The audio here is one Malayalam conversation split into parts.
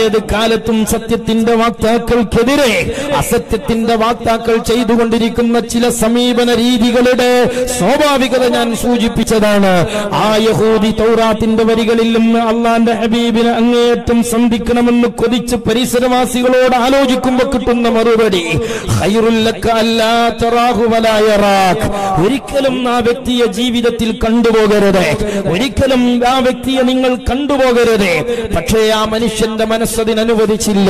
ഏത് കാലത്തും സത്യത്തിന്റെ വാക്താക്കൾക്കെതിരെ അസത്യത്തിന്റെ വാക്താക്കൾ ചെയ്തുകൊണ്ടിരിക്കുന്ന ചില സമീപന രീതികളുടെ സ്വാഭാവികത ഞാൻ സൂചിപ്പിച്ചതാണ്. ആ യഹൂദി തൗറാത്തിന്റെ വരികളിലും അള്ളാന്റെ ഹബീബിനെ അങ്ങേയറ്റം സന്ധിക്കണമെന്ന് കൊതിച്ച് പരിസരവാസികളോട് ആലോചിക്കുമ്പോൾ കിട്ടുന്ന മറുപടി ഒരിക്കലും ആ വ്യക്തിയെ ജീവിതത്തിൽ കണ്ടുപോകരുത്, ഒരിക്കലും ആ വ്യക്തിയെ നിങ്ങൾ കണ്ടുപോകരുത്. പക്ഷേ ആ മനുഷ്യന്റെ മനസ്സതിനനുവദിച്ചില്ല.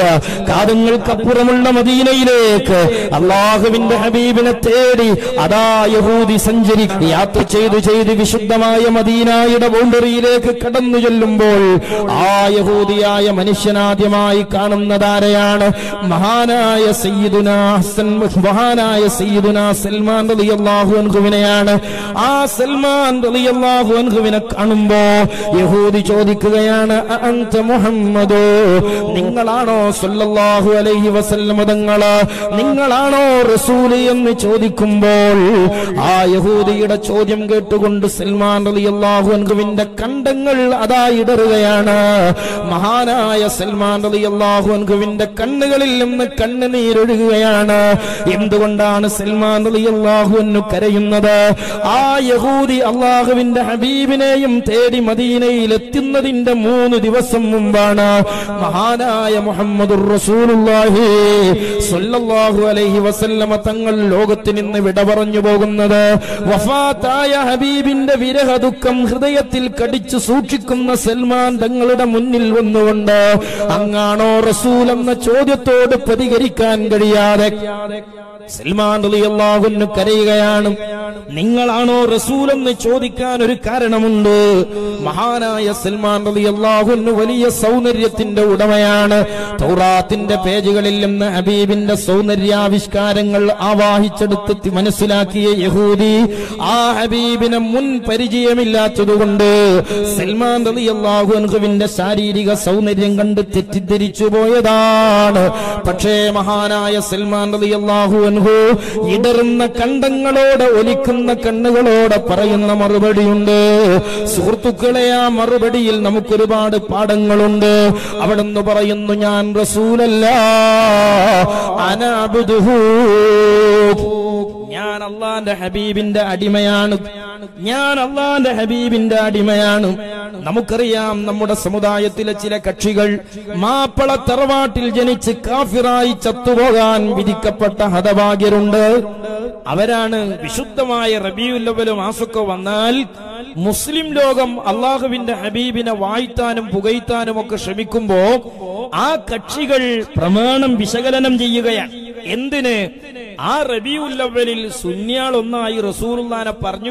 കാലങ്ങൾക്കപ്പുറമുള്ള മദീനയിലേക്ക് അള്ളാഹുവിന്റെ ഹബീബിനെ തേടി അതാ യഹൂദി സഞ്ചരിക്കുക. യാത്ര ചെയ്ത് വിശുദ്ധമായ മദീനയുടെ ബൗണ്ടറിയിലേക്ക് കടന്നു ചെല്ലുമ്പോൾ ആ യഹൂദിയായ മനുഷ്യനാദ്യമായി കാണുന്നതാരെയാണ്? മഹാനായ സയ്യിദുനാ സൽമാൻ റളിയല്ലാഹു അൻഹുവിനെയാണ്. ആ സൽമാൻ റളിയല്ലാഹു അൻഹുവിനെ കാണുമ്പോ യഹൂദി ചോദിക്കുകയാണ്, അൻത മുഹമ്മദോ, നിങ്ങളാണോ സല്ലല്ലാഹു അലൈഹി വസല്ലം തങ്ങൾ, നിങ്ങളാണോ റസൂൽ എന്ന് ചോദിക്കുമ്പോൾ ആ യഹൂദിയുടെ ചോദ്യം കേട്ടുകൊണ്ട് സൽമാൻ റളിയല്ലാഹു അൻഹുവിന്റെ കണ്ടങ്ങൾ അതാ ഇടറുകയാണ്. മഹാനായ സൽമാൻ റളിയല്ലാഹു അൻഹുവിന്റെ കണ്ണുകളിൽ നിന്ന് കണ്ണുനീരൊഴുകുകയാണ്. എന്തുകൊണ്ടാണ് സൽമാൻ റളിയല്ലാഹു അൻഹു കരയുന്നത്? ആ യഹൂദി അള്ളാഹുവിന്റെ ഹബീബിനെയും തേടി മദീനയിലെത്തുന്നതിന്റെ 3 ദിവസം മുമ്പാണ് മഹാനായ മുഹമ്മദുർ റസൂലുള്ളാഹി സ്വല്ലല്ലാഹു അലൈഹി വസല്ലമ തങ്ങൾ ലോകത്ത് നിന്ന് വിട പറഞ്ഞു പോകുന്നത്. വഫാത്തായ ഹബീബിന്റെ വിരഹ ദുഃഖം ഹൃദയത്തിൽ കടിച്ചു സൂക്ഷിക്കുന്ന സൽമാൻ തങ്ങളുടെ മുന്നിൽ വന്നുകൊണ്ട് അങ്ങാണോ റസൂൽ എന്ന ചോദ്യത്തോട് പ്രതികരിക്കാൻ കഴിയാതെ സൽമാൻ റളിയല്ലാഹു അൻഹു കരയുകയാണ്. നിങ്ങളാണോ റസൂൽ എന്ന് ചോദിക്കാൻ ഒരു കാരണമുണ്ട്. മഹാനായ സൽമാൻ റളിയല്ലാഹു അൻഹു വലിയ സൗന്ദര്യത്തിന്റെ ഉടമയാണ്. തൗറാത്തിന്റെ പേജുകളിൽ നിന്ന് ഹബീബിന്റെ സൗന്ദര്യാവിഷ്കാരങ്ങൾ ആവാഹിച്ചെടുത്ത് മനസ്സിലാക്കിയ യഹൂദി ആ ഹബീബിനെ മുൻ പരിചയമില്ലാത്തതുകൊണ്ട് സൽമാൻ റളിയല്ലാഹു അൻഹുവിന്റെ ശാരീരിക സൗന്ദര്യം കണ്ട് തെറ്റിദ്ധരിച്ചു പോയതാണ്. പക്ഷേ മഹാനായ സൽമാൻ റളിയല്ലാഹു അൻഹു ഇടറുന്ന കണ്ടങ്ങളോട്, ഒലിക്കുന്ന കണ്ണുകളോട് പറയുന്ന മറുപടിയുണ്ട്. സുഹൃത്തുക്കളെ, ആ മറുപടിയിൽ നമുക്കൊരുപാട് പാഠങ്ങളുണ്ട്. അവിടുന്ന് പറയുന്നു, ഞാൻ റസൂലല്ല, അനഅബ്ദുഹു, ഞാൻ അല്ലാഹുവിന്റെ ഹബീബിന്റെ അടിമയാണ്, ഞാൻ അല്ലാഹുവിന്റെ ഹബീബിന്റെ അടിമയാണ്. നമുക്കറിയാം, നമ്മുടെ സമുദായത്തിലെ ചില കക്ഷികൾ മാപ്പള തറവാട്ടിൽ ജനിച്ച് കാഫിറായി ചത്തുപോകാൻ വിധിക്കപ്പെട്ട ഹതഭാഗ്യരുണ്ട്. അവരാണ് വിശുദ്ധമായ റബീഉൽ അവ്വൽ മാസൊക്കെ വന്നാൽ മുസ്ലിം ലോകം അള്ളാഹുവിന്റെ ഹബീബിനെ വാഴ്ത്താനും പുകഴ്ത്താനും ഒക്കെ ശ്രമിക്കുമ്പോ ആ കക്ഷികൾ പ്രമാണം വിശകലനം ചെയ്യുകയാണ്. എന്തിന്? ആ റബീഉൽ അവ്വലിൽ സുന്നിയാളൊന്നായി റസൂലുള്ളാനെ പറഞ്ഞു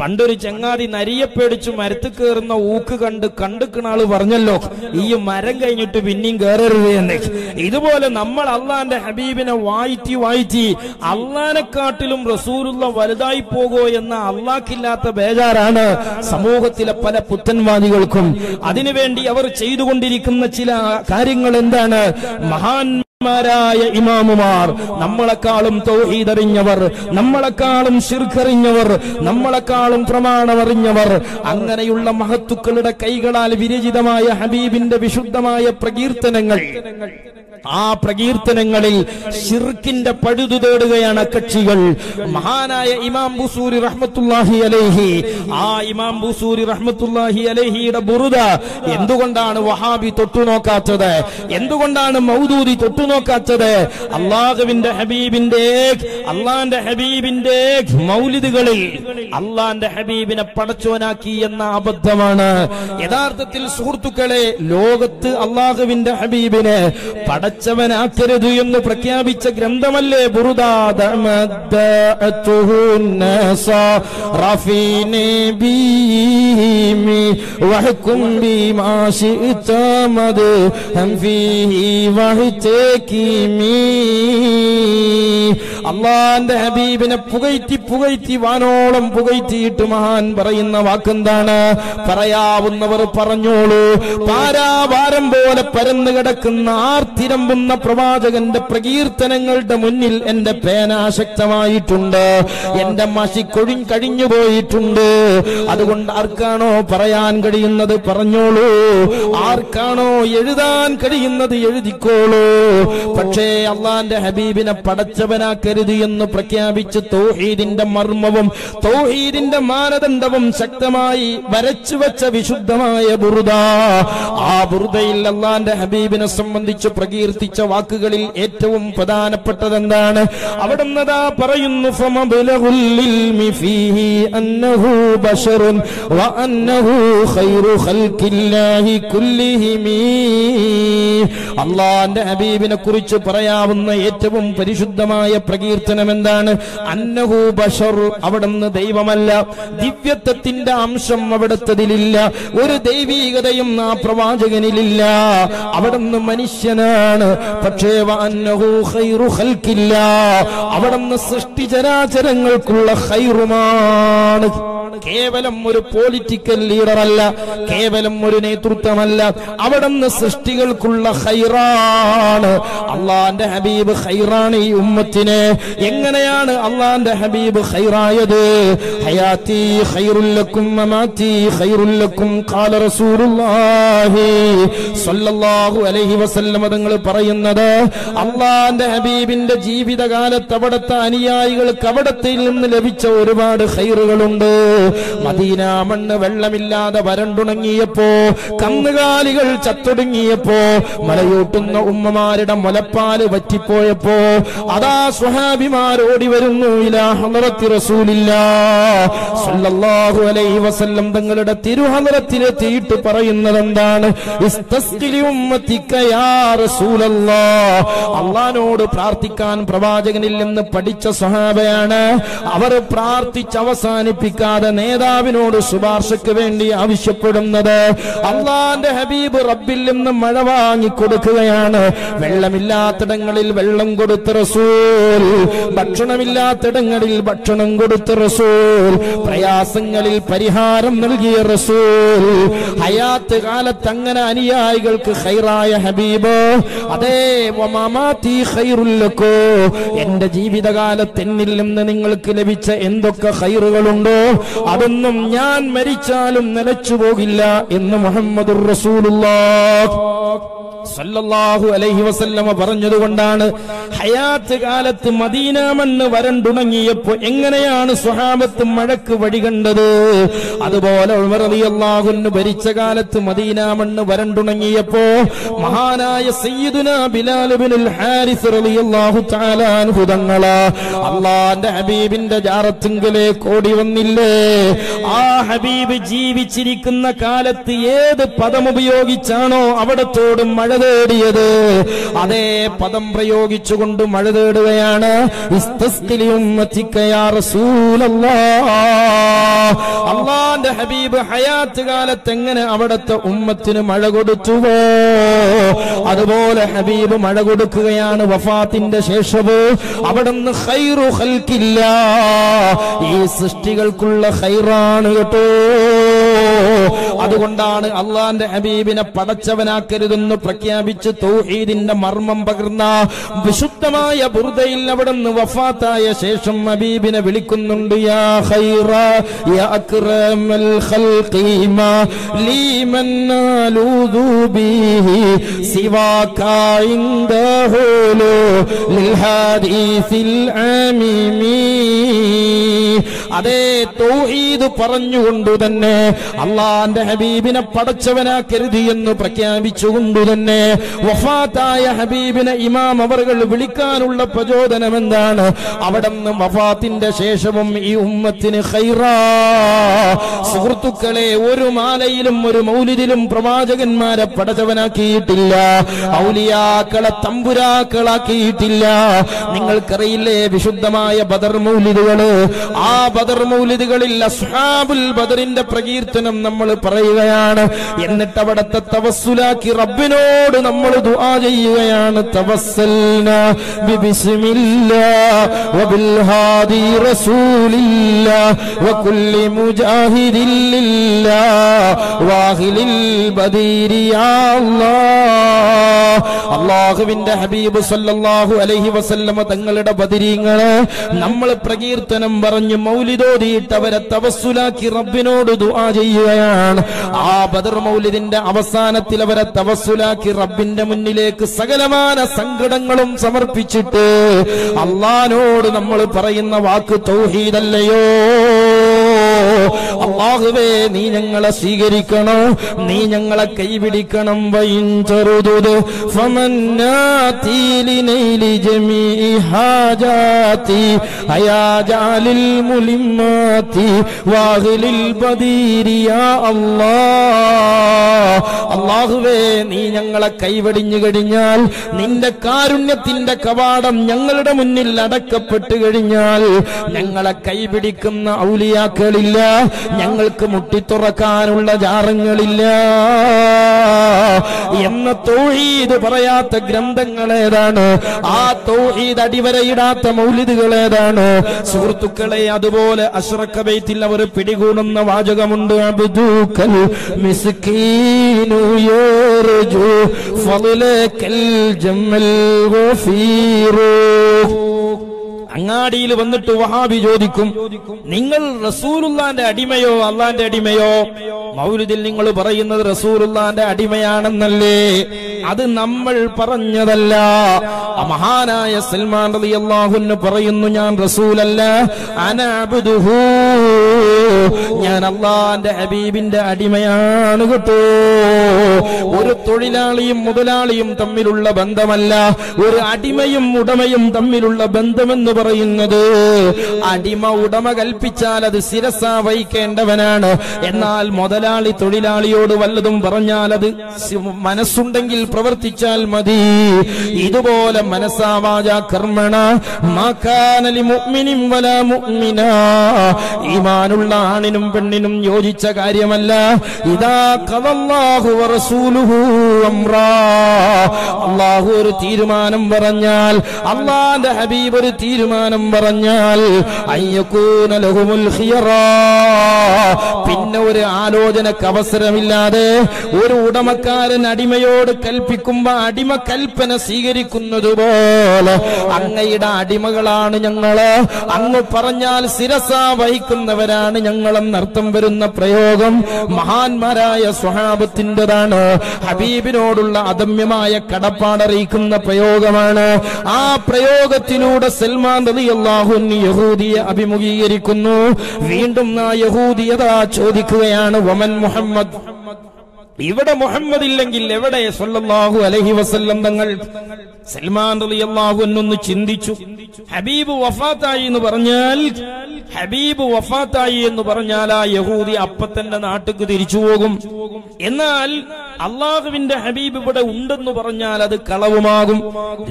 പണ്ടൊരു ചങ്ങാതി നരിയെ പേടിച്ചു മരത്ത് കയറുന്ന ഊക്ക് കണ്ടുക്കണാള് പറഞ്ഞല്ലോ, ഈ മരം കഴിഞ്ഞിട്ട് പിന്നെയും കയറരുത് എന്നേ. ഇതുപോലെ നമ്മൾ അള്ളാന്റെ ഹബീബിനെ വാഴ്ത്തി അള്ളാനെക്കാട്ടിലും റസൂലുള്ള വലുതായി പോകോ എന്ന അള്ളാക്കില്ലാത്ത ബേജാറാണ് സമൂഹത്തിലെ പല പുത്തൻവാദികൾക്കും. അതിനുവേണ്ടി അവർ ചെയ്തുകൊണ്ടിരിക്കുന്ന ചില കാര്യങ്ങൾ എന്താണ്? മഹാന്മാരായ ഇമാമുമാർ, നമ്മളെക്കാളും തൗഹീദ് അറിഞ്ഞവർ, നമ്മളെക്കാളും ശിർക്ക് അറിഞ്ഞവർ, നമ്മളെക്കാളും പ്രമാണമറിഞ്ഞവർ, അങ്ങനെയുള്ള മഹത്തുക്കളുടെ കൈകളാൽ വിരചിതമായ ഹബീബിന്റെ വിശുദ്ധമായ പ്രകീർത്തനങ്ങൾ, ആ പ്രകീർത്തനങ്ങളിൽ ശിർക്കിന്റെ പഴുതു തേടുകയാണ് കക്ഷികൾ. മഹാനായ ഇമാം ബുസൂരി റഹ്മത്തുള്ളാഹി അലൈഹി, ആ ഇമാം ബുസൂരി റഹ്മത്തുള്ളാഹി അലൈഹിയുടെ ബുർദ എന്തുകൊണ്ടാണ് വഹാബി തൊട്ടുനോക്കാത്തത്? എന്തുകൊണ്ടാണ് മൗദൂദി തൊട്ടുനോക്കാത്തത്? അള്ളാഹുവിന്റെ ഹബീബിന്റെ മൗലിദുകളിൽ അള്ളാന്റെ ഹബീബിനെ പടച്ചോനാക്കി എന്ന അബദ്ധമാണ്. യഥാർത്ഥത്തിൽ സുഹൃത്തുക്കളെ, ലോകത്ത് അള്ളാഹുവിന്റെ ഹബീബിനെ പടച്ചവനാക്കരുത് എന്ന് പ്രഖ്യാപിച്ച ഗ്രന്ഥമല്ലേ ബുർദാ? അള്ളാന്റെ ഹബീബിനെ പുകഴ്ത്തി പുകഴ്ത്തി വാനോളം പുകഴ്ത്തിയിട്ട് മഹാൻ പറയുന്ന വാക്കെന്താണ്? പറയാവുന്നവർ പറഞ്ഞോളൂ. പാരാവാരം പോലെ പരന്നു കിടക്കുന്ന ആർത്തിരമ്പുന്ന പ്രവാചകന്റെ പ്രകീർത്തനങ്ങളുടെ മുന്നിൽ എന്റെ പേനാശക്തമായിട്ടുണ്ട്, എന്റെ മഷിക്കൊഴിൻ കഴിഞ്ഞു പോയിട്ടുണ്ട്. അതുകൊണ്ട് ആർക്കാണോ പറയാൻ കഴിയുന്നത് പറഞ്ഞോളൂ, ആർക്കാണോ എഴുതാൻ കഴിയുന്നത് എഴുതിക്കോളൂ. പക്ഷേ അള്ളാന്റെ ഹബീബിനെ പടച്ചവനാ കരുതി എന്ന് പ്രഖ്യാപിച്ച് തൗഹീദിന്റെ മർമ്മവും തൗഹീദിന്റെ മാനദണ്ഡവും ശക്തമായി വരച്ചു വച്ച വിശുദ്ധമായ ബുർദ, ആ ബുർദയിൽ അള്ളാന്റെ ഹബീബിനെ സംബന്ധിച്ച് പ്രകീർത്തിച്ച വാക്കുകളിൽ ഏറ്റവും പ്രധാനപ്പെട്ടത് എന്താണ്? അവിടുന്നതാ പറയുന്നു, അള്ളാന്റെ ഹബീബിനെ കുറിച്ച് പറയാവുന്ന ഏറ്റവും പരിശുദ്ധമായ പ്രകീർത്തനം എന്താണ്? അന്നഹു ബഷർ, അവിടുന്ന് ദൈവമല്ല, ദിവ്യത്വത്തിന്റെ അംശം അവിടുത്തതിലില്ല, ഒരു ദൈവീകതയും ആ പ്രവാചകനിലില്ല, അവിടുന്ന് മനുഷ്യനാണ്. പക്ഷേ അന്നഹു ഖൈറു ഖൽഖില്ല, അവിടുന്ന് സൃഷ്ടിചരാചരങ്ങൾക്കുള്ള ഖൈറുമാണ്. കേവലം ഒരു പൊളിറ്റിക്കൽ ലീഡറല്ല, കേവലം ഒരു നേതൃത്വമല്ല, അവിടുന്ന് സൃഷ്ടികൾക്കുള്ള ഖൈറാണ്. അള്ളാന്റെ ഹബീബ് ഖൈറാണ് ഈ ഉമ്മത്തിനെ. എങ്ങനെയാണ് അള്ളാന്റെ ഹബീബ് ഖൈറായത്? ഹയാത്തി ഖൈറുൽ ലക്കും മമാതി ഖൈറുൽ ലക്കും ഖാല റസൂലുള്ളാഹി സ്വല്ലല്ലാഹു അലൈഹി വസല്ലം. തങ്ങൾ പറയുന്നത് അള്ളാന്റെ ഹബീബിന്റെ ജീവിതകാലത്ത് അവിടുത്തെ അനുയായികൾക്ക് അവിടത്തിൽ നിന്ന് ലഭിച്ച ഒരുപാട് ഖൈറുകളുണ്ട്. മദീന മണ്ണ് വെള്ളമില്ലാതെ വരണ്ടുണങ്ങിയപ്പോ, കന്നുകാലികൾ ചത്തൊടുങ്ങിയപ്പോ, മലയൂട്ടുന്ന ഉമ്മമാരുടെ മുലപ്പാല് വറ്റിപ്പോയപ്പോ, അതാ സ്വഹാബിമാരോടി വരുന്നു ഇലാ ഹളറത്തി റസൂലില്ലാഹി സ്വല്ലല്ലാഹു അലൈഹി വസല്ലം. തങ്ങളുടെ തിരുഹളറത്തിലെത്തിയിട്ട് പറയുന്നത് എന്താണ്? ഇസ്തസ്ഖിലി ഉമ്മതിക യാ റസൂലല്ലാഹ്. അള്ളാനോട് പ്രാർത്ഥിക്കാൻ പ്രവാചകനിൽ നിന്ന് പഠിച്ച സ്വഹാബയാണ് അവർ. പ്രാർത്ഥിച്ച് അവസാനിപ്പിക്കാൻ നേതാവിനോട് ശുപാർശക്ക് വേണ്ടി ആവശ്യപ്പെടുന്നത് അള്ളാന്റെ ഹബീബ് റബ്ബിൽ നിന്ന് മഴ വാങ്ങിക്കൊടുക്കുകയാണ്. വെള്ളമില്ലാത്തിടങ്ങളിൽ വെള്ളം കൊടുത്ത റസൂൽ, ഭക്ഷണമില്ലാത്തിടങ്ങളിൽ ഭക്ഷണം കൊടുത്ത റസൂൽ, പ്രയാസങ്ങളിൽ പരിഹാരം നൽകിയ റസൂൽ, ഹയാത്ത് കാലത്ത് അങ്ങനെ അനുയായികൾക്ക് ഖൈറായ ഹബീബ്. അതേ വമാമാതി ഖൈറുൽ ലക്കു, എന്റെ ജീവിതകാലത്ത് എന്നിൽ നിന്ന് നിങ്ങൾക്ക് ലഭിച്ച എന്തൊക്കെ ഖൈറുകളുണ്ടോ അതൊന്നും ഞാൻ മരിച്ചാലും നിലച്ചു പോകില്ല എന്ന് മുഹമ്മദുർ റസൂലുള്ളാഹ് സല്ലല്ലാഹു അലൈഹി വസല്ലമ പറഞ്ഞതുകൊണ്ടാണ് ഹയാത്ത് കാലത്ത് മദീന മണ്ണ് വരണ്ടുണങ്ങിയപ്പോ എങ്ങനെയാണ് സ്വഹാബത്ത് മഴക്ക് വഴി കണ്ടത്, അതുപോലെ ഉമർ റളിയല്ലാഹു അൻഹു ഭരിച്ച കാലത്ത് മദീന മണ്ണ് വരണ്ടുണങ്ങിയപ്പോ മഹാനായ സയ്യിദുനാ ബിലാൽ ഇബ്നുൽ ഹാരിസ് റളിയല്ലാഹു തആല അൻഹു തങ്ങൾ അല്ലാഹുവിന്റെ ഹബീബിന്റെ ജാറത്തുങ്കിലേക്ക് ഓടി വന്നില്ലേ? ആ ഹബീബ് ജീവിച്ചിരിക്കുന്ന കാലത്ത് ഏത് പദമുപയോഗിച്ചാണോ അവിടത്തോട് മഴ തേടിയത് അതേ പദം പ്രയോഗിച്ചുകൊണ്ട് മഴ തേടുകയാണ്. അള്ളാന്റെ ഹബീബ് ഹയാത്ത് കാലത്ത് എങ്ങനെ അവിടത്തെ ഉമ്മത്തിന് മഴ കൊടുത്തുവോ അതുപോലെ ഹബീബ് മഴ കൊടുക്കുകയാണ് വഫാത്തിന്റെ ശേഷവും. അവിടുന്ന് ഖൈറു ഖൽഖില്ല, ഈ സൃഷ്ടികൾക്കുള്ള ഖൈറാണ് കേട്ടോ. അതുകൊണ്ടാണ് അള്ളാന്റെ ഹബീബിനെ പടച്ചവനാ കരുതെന്ന് പ്രഖ്യാപിച്ച് തൗഹീദിന്റെ മർമ്മം പകർന്ന വിശുദ്ധമായ ബുർദയിൽ അവിടുന്ന് വഫാത്തായ ശേഷം ഹബീബിനെ വിളിക്കുന്നുണ്ട്, യാ ഖൈറ യാ അക്രമൽ ഖൽഖി മാ ലീമൻ നാലൂദു ബിഹി സിവാകാ ഇൻദഹുലു ലിൽ ഹദീസിൽ ആമീമി. അതേ തൗഹീദ് പറഞ്ഞുകൊണ്ട് തന്നെ അള്ളാന്റെ ഹബീബിനെ പടച്ചവനാ കരുതി എന്ന് പ്രഖ്യാപിച്ചുകൊണ്ട് തന്നെ വഫാത്തായ ഹബീബിനെ ഇമാം അവറുകൾ വിളിക്കാനുള്ള പ്രചോദനം എന്താണ്? അവിടുന്ന് വഫാത്തിന്റെ ശേഷവും ഈ ഉമ്മത്തിന് ഖൈറാ. സുഹൃത്തുക്കളെ, ഒരു മാലയിലും ഒരു മൗലിദിലും പ്രവാചകന്മാരെ പടച്ചവനാക്കിയിട്ടില്ല, ഔലിയാക്കളെ തമ്പുരാക്കളാക്കിയിട്ടില്ല. നിങ്ങൾക്കറിയില്ലേ വിശുദ്ധമായ ബദർ മൗലിദുകള്? ആ ബദർ മൗലിദുകളിൽ അസ്ഹാബുൽ ബദറിന്റെ പ്രകീർത്തനം നമ്മൾ പറയും. പറയുകയാണ്. എന്നിട്ട് അവിടത്തെ തവസ്സുലാക്കി റബ്ബിനോട് നമ്മൾ ദുആ ചെയ്യുകയാണ്. തവസ്സൽനാ ബിബിസ്മില്ലാഹി വബിൽഹാദി റസൂലില്ലാഹി വകുല്ലി മുജാഹിദിൻ ലില്ലാഹി വാഹിലിൽ ബദീരി യാ അല്ലാഹ്. അല്ലാഹുവിന്റെ ഹബീബ് സല്ലല്ലാഹു അലൈഹി വസല്ലമ തങ്ങളുടെ ബദരീങ്ങളെ നമ്മൾ പ്രകീർത്തനം പറഞ്ഞു മൗലിദോദിയിട്ടവരെ തവസ്സുലാക്കി റബ്ബിനോട് ദുആ ചെയ്യുകയാണ്. ആ ബദർ മൗലിദിന്റെ അവസാനത്തിൽ അവരെ തവസ്സുലാക്കി റബ്ബിന്റെ മുന്നിലേക്ക് സകലമാന സങ്കടങ്ങളും സമർപ്പിച്ചിട്ട് അല്ലാഹുവോട് നമ്മൾ പറയുന്ന വാക്ക് തൗഹീദ് അല്ലയോ? അല്ലാഹുവേ, നീ ഞങ്ങളെ സ്വീകരിക്കണം, നീ ഞങ്ങളെ കൈപിടിക്കണം. വൈൻ തറുദു ഫമന്നാതി ലിനൈലി ജമീഇ ഹാജാതി അയാ ജാലിൽ മുലിമാതി വാഹിലിൽ ബദീരി യാ അല്ലാഹ്. അല്ലാഹുവേ, നീ ഞങ്ങളെ കൈവടിഞ്ഞു കഴിഞ്ഞാൽ, നിന്റെ കാരുണ്യത്തിന്റെ കവാടം ഞങ്ങളുടെ മുന്നിൽ അടക്കപ്പെട്ടു കഴിഞ്ഞാൽ, ഞങ്ങളെ കൈപിടിക്കുന്ന ഔലിയാക്കളില്ല, ഞങ്ങൾക്ക് മുട്ടിത്തുറക്കാനുള്ള ജാറങ്ങളില്ല എന്ന തൗഹീദ് പറയാത്ത ഗ്രന്ഥങ്ങൾ ഏതാണ്? ആ തൗഹീദ് അടിവരയിടാത്ത മൗലിദുകൾ ഏതാണ്? സുഹൃത്തുക്കളെ, അതുപോലെ അശ്റഖ ബൈത്തിൽ അവർ പിടികൂടുന്ന വാചകമുണ്ട്. അബ്ദുക്കൽ മിസ്കീനു യർജു ഫളലക്കൽ ജമൽ ഗഫീറു. അങ്ങാടിയിൽ വന്നിട്ട് വഹാബി ചോദിക്കും, നിങ്ങൾ റസൂലുള്ളാന്റെ അടിമയോ അള്ളാന്റെ അടിമയോ? മൗലിദിൽ നിങ്ങൾ പറയുന്നത് റസൂലുള്ളാന്റെ അടിമയാണെന്നല്ലേ? അത് നമ്മൾ പറഞ്ഞതല്ല. മഹാനായ സൽമാൻ റളിയല്ലാഹു അൻഹു പറയുന്നു, ഞാൻ റസൂലല്ല, അന അബ്ദുഹു, ഞാൻ അള്ളാന്റെ ഹബീബിന്റെ അടിമയാണ് കേട്ടോ. ഒരു തൊഴിലാളിയും മുതലാളിയും തമ്മിലുള്ള ബന്ധമല്ല ഒരു അടിമയും ഉടമയും തമ്മിലുള്ള ബന്ധമെന്ന് പറയുന്നത്. അടിമ ഉടമ കൽപ്പിച്ചാൽ അത് ശിരസാ വഹിക്കേണ്ടവനാണ്. എന്നാൽ മുതലാളി തൊഴിലാളിയോട് വല്ലതും പറഞ്ഞാൽ അത് മനസ്സുണ്ടെങ്കിൽ പ്രവർത്തിച്ചാൽ മതി. ഇതുപോലെ മനസാവാച കർമ്മണ മാകാന ലിമുഅ്മിനിൻ വലാ മുഅ്മിനാ, ഈമാനുള്ള ആണിനും പെണ്ണിനും യോജിച്ച കാര്യമല്ല. ഇദാ ഖല്ലല്ലാഹു വറസൂലുഹു അംറാ, അല്ലാഹു ഒരു തീരുമാനം പറഞ്ഞാൽ, അല്ലാഹുവിന്റെ ഹബീബ് ഒരു തീരുമാനം പറഞ്ഞാൽ, അയ്യകൂന ലഹുൽ ഖിയറാ, പിന്നെ ഒരു ആലോചനക്ക് അവസരമില്ലാതെ ഒരു ഉടമക്കാരൻ അടിമയോട് കൽപ്പിക്കുമ്പോ അടിമ കൽപ്പന സ്വീകരിക്കുന്നത് പോലെ അങ്ങയുടെ അടിമകളാണ് ഞങ്ങള്, അങ്ങ് പറഞ്ഞാൽ ശിരസാ വഹിക്കുന്നവരാണ് ഞങ്ങളെന്നർത്ഥം വരുന്ന പ്രയോഗം മഹാന്മാരായ സ്വഹാബത്തിൻ്റെതാണ്. ഹബീബിനോടുള്ള അദമ്യമായ കടപ്പാടറിയിക്കുന്ന പ്രയോഗമാണ്. ആ പ്രയോഗത്തിലൂടെ സൽമാൻ റളിയല്ലാഹു അൻഹു യഹൂദിയെ അഭിമുഖീകരിക്കുന്നു. വീണ്ടും ആ യഹൂദിയത ചോദിക്കുകയാണ്, വമൻ മുഹമ്മദ്, ഇവിടെ മുഹമ്മദ് ഇല്ലെങ്കിൽ എവിടെ സല്ലല്ലാഹു അലൈഹി വസല്ലം തങ്ങൾ? സൽമാൻ റളിയല്ലാഹു അൻഹു ചിന്തിച്ചു. ഹബീബ് വഫാത്തായി എന്ന് പറഞ്ഞാൽ, ആ യഹൂദി അപ്പ തന്നെ നാട്ടിക്ക് തിരിച്ചു പോകും. എന്നാൽ അള്ളാഹുവിന്റെ ഹബീബ് ഇവിടെ ഉണ്ടെന്ന് പറഞ്ഞാൽ അത് കളവുമാകും.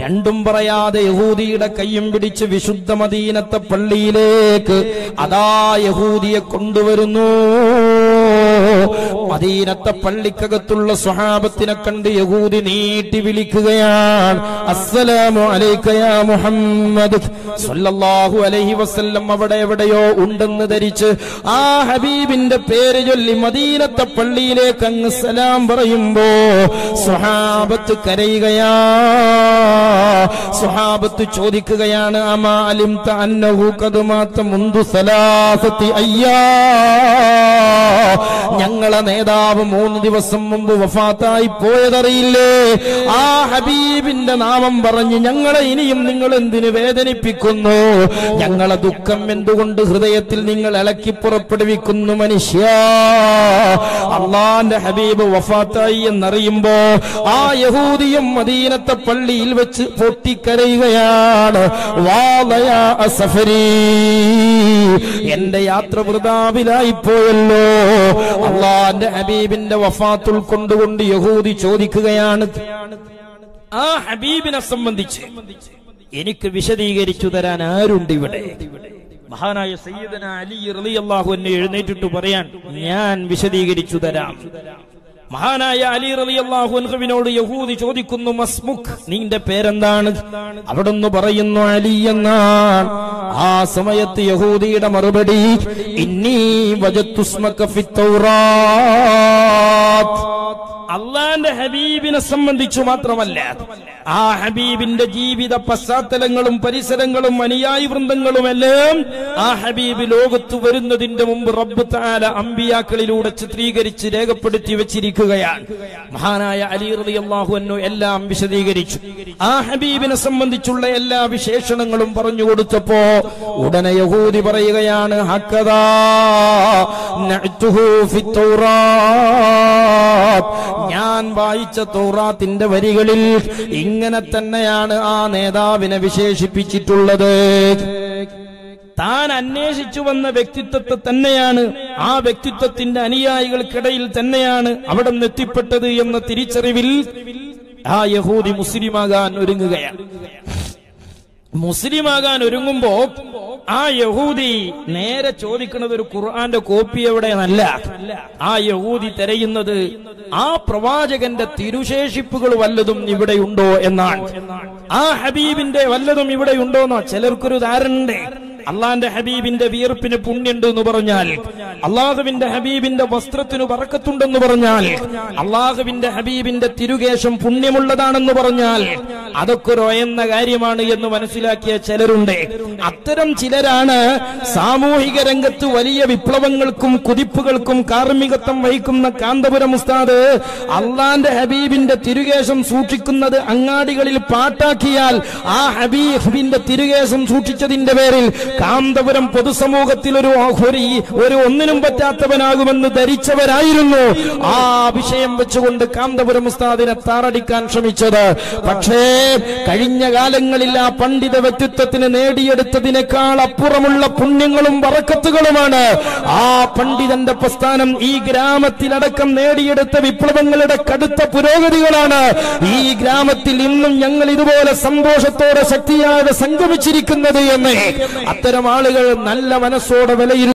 രണ്ടും പറയാതെ യഹൂദിയുടെ കയ്യും പിടിച്ച് വിശുദ്ധ മദീനത്തെ പള്ളിയിലേക്ക് അതാ യഹൂദിയെ കൊണ്ടുവരുന്നു. മദീനത്തെ പള്ളിക്കകത്തുള്ള സ്വഹാബത്തിനെ കണ്ട് യഹൂദി നീട്ടി വിളിക്കുകയാണ്, അസ്സലാമു അലൈക യാ മുഹമ്മദ് സല്ലല്ലാഹു അലൈഹി വസല്ലം. അവിടെ എവിടെയോ ഉണ്ടെന്ന് ധരിച്ച് ആ ഹബീബിന്റെ പേര് ചൊല്ലി മദീനത്തെ പള്ളിയിലേക്ക് അങ്ങ് സലാം പറയുമ്പോ സ്വഹാബത്ത് കരയുകയാ. സ്വഹാബത്ത് ചോദിക്കുകയാണ്, അമാ അലിംത അന്നഹു ഖദ് മാത മുൻദു സലാസതി അയ്യാ, ഞങ്ങളെ നേതാവ് 3 ദിവസം മുമ്പ് വഫാത്തായി പോയതറിയില്ലേ? ആ ഹബീബിന്റെ നാമം പറഞ്ഞ് ഞങ്ങളെ ഇനിയും നിങ്ങൾ എന്തിനു വേദനിപ്പിക്കുന്നു? ഞങ്ങളെ ദുഃഖം എന്തുകൊണ്ട് ഹൃദയത്തിൽ നിങ്ങൾ ഇളക്കി പുറപ്പെടുവിക്കുന്നു? മനുഷ്യ, അള്ളാന്റെ ഹബീബ് വഫാത്തായി എന്നറിയുമ്പോ ആ യഹൂദിയും മദീനത്തെ പള്ളിയിൽ വെച്ച് പൊട്ടിക്കരയുകയാണ്. വാളയാ അസഫരി, എന്റെ യാത്ര വൃതാവിലായി പോയല്ലോ. അള്ളാന്റെ ഹബീബിന്റെ വഫാത്ത് ഉൾക്കൊണ്ടുകൊണ്ട് യഹൂദി ചോദിക്കുകയാണ്, ആ ഹബീബിനെ സംബന്ധിച്ച് എനിക്ക് വിശദീകരിച്ചു തരാൻ ആരുണ്ട് ഇവിടെ? മഹാനായ സയ്യിദന അലി റളിയല്ലാഹു അൻഹു എഴുന്നേറ്റിട്ട് പറയാൻ, ഞാൻ വിശദീകരിച്ചു തരാം. മഹാനായ അലി റളിയല്ലാഹു അൻഹുവിനോട് യഹൂദി ചോദിക്കുന്നു, മസ്മുഖ്, നിന്റെ പേരെന്താണ്? അവിടുന്ന് പറയുന്നു, അലി എന്നാണ്. ആ സമയത്ത് യഹൂദിയുടെ മറുപടി, ഇന്നി വജത്തു സ്മക ഫി തൗറാത്ത്. അള്ളാന്റെ ഹബീബിനെ സംബന്ധിച്ചു മാത്രമല്ല, ആ ഹബീബിന്റെ ജീവിത പശ്ചാത്തലങ്ങളും പരിസരങ്ങളും അനുയായി വൃന്ദങ്ങളുമെല്ലാം ആ ഹബീബ് ലോകത്ത് വരുന്നതിന്റെ മുമ്പ് റബ്ബ് തആല അമ്പിയാക്കളിലൂടെ ചിത്രീകരിച്ച് രേഖപ്പെടുത്തി വെച്ചിരിക്കുകയാണ്. മഹാനായ അലി റളിയല്ലാഹു അൻഹു എല്ലാം വിശദീകരിച്ചു. ആ ഹബീബിനെ സംബന്ധിച്ചുള്ള എല്ലാ വിശേഷണങ്ങളും പറഞ്ഞു കൊടുത്തപ്പോ ഉടനെ യഹൂദി പറയുകയാണ്, ഹക്കദാ നഅതുഹു ഫി തൗറാത്ത്. ഞാൻ വായിച്ച തൗറാത്തിന്റെ വരികളിൽ ഇങ്ങനെ തന്നെയാണ് ആ നേതാവിനെ വിശേഷിപ്പിച്ചിട്ടുള്ളത്. താൻ അന്വേഷിച്ചു വന്ന വ്യക്തിത്വത്തെ തന്നെയാണ്, ആ വ്യക്തിത്വത്തിന്റെ അനുയായികൾക്കിടയിൽ തന്നെയാണ് അവിടെ നിന്നെത്തിപ്പെട്ടത് എന്ന തിരിച്ചറിവിൽ ആ യഹൂദി മുസ്ലിമാകാൻ ഒരുങ്ങുകയാണ്. മുസ്ലിമാകാൻ ഒരുങ്ങുമ്പോ ആ യഹൂദി നേരെ ചോദിക്കുന്നത് ഒരു ഖുർആന്റെ കോപ്പി എവിടെയെന്നല്ല. ആ യഹൂദി തിരയുന്നത് ആ പ്രവാചകന്റെ തിരുശേഷിപ്പുകൾ വല്ലതും ഇവിടെയുണ്ടോ എന്നാണ്. ആ ഹബീബിന്റെ വല്ലതും ഇവിടെയുണ്ടോന്നോ ചിലർക്കൊരു ധാരണയുണ്ട്. അള്ളാന്റെ ഹബീബിന്റെ വിയർപ്പിന് പുണ്യുണ്ട് എന്ന് പറഞ്ഞാൽ, അള്ളാഹുവിന്റെ ഹബീബിന്റെ വസ്ത്രത്തിനു ബറക്കത്തുണ്ടെന്ന് പറഞ്ഞാൽ, അള്ളാഹുവിന്റെ ഹബീബിന്റെ തിരുകേശം പുണ്യമുള്ളതാണെന്ന് പറഞ്ഞാൽ, അതൊക്കെ ഒരൊയെന്ന കാര്യമാണ് എന്ന് മനസ്സിലാക്കിയ ചിലരുണ്ട്. അത്തരം ചിലരാണ് സാമൂഹിക രംഗത്ത് വലിയ വിപ്ലവങ്ങൾക്കും കുതിപ്പുകൾക്കും കാർമ്മികത്വം വഹിക്കുന്ന കാന്തപുരം ഉസ്താദ്. അള്ളാന്റെ ഹബീബിന്റെ തിരുകേശം സൂക്ഷിക്കുന്നത് അങ്ങാടികളിൽ പാട്ടാക്കിയാൽ ആ ഹബീബിന്റെ തിരുകേശം സൂക്ഷിച്ചതിന്റെ പേരിൽ കാന്തപുരം പൊതുസമൂഹത്തിൽ ഒരു ഒന്നിനും പറ്റാത്തവനാകുമെന്ന് ധരിച്ചവരായിരുന്നു ആ വിഷയം വെച്ചുകൊണ്ട് കാന്തപുരം ഉസ്താദിനെ താറടിക്കാൻ ശ്രമിച്ചത്. പക്ഷേ കഴിഞ്ഞ കാലങ്ങളിൽ ആ പണ്ഡിത വ്യക്തിത്വത്തിന് നേടിയെടുത്തതിനേക്കാൾ അപ്പുറമുള്ള പുണ്യങ്ങളും ബറക്കത്തുകളുമാണ് ആ പണ്ഡിതന്റെ പ്രസ്ഥാനം ഈ ഗ്രാമത്തിലടക്കം നേടിയെടുത്ത വിപ്ലവങ്ങളുടെ കടുത്ത പുരോഗതികളാണ്. ഈ ഗ്രാമത്തിൽ ഇന്നും ഞങ്ങൾ ഇതുപോലെ സന്തോഷത്തോടെ ശക്തിയായി സംഗമിച്ചിരിക്കുന്നത് എന്ന് അത്തരം ആളുകൾ നല്ല മനസ്സോടെ വിലയിരുത്തും.